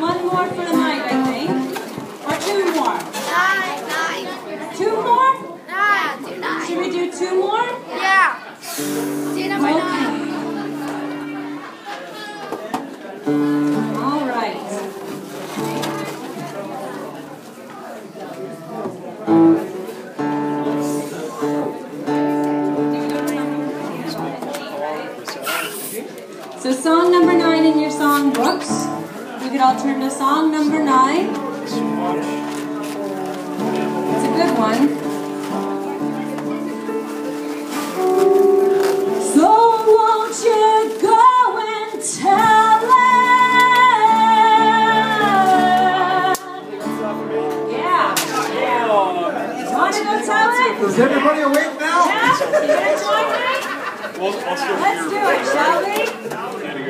One more for the night, I think. Or two more? Nine. Two more? Nine. Should we do two more? Yeah. Do number nine. All right. So song number 9 in your song books. You could all turn to song number 9. It's a good one. Let's do it, shall we?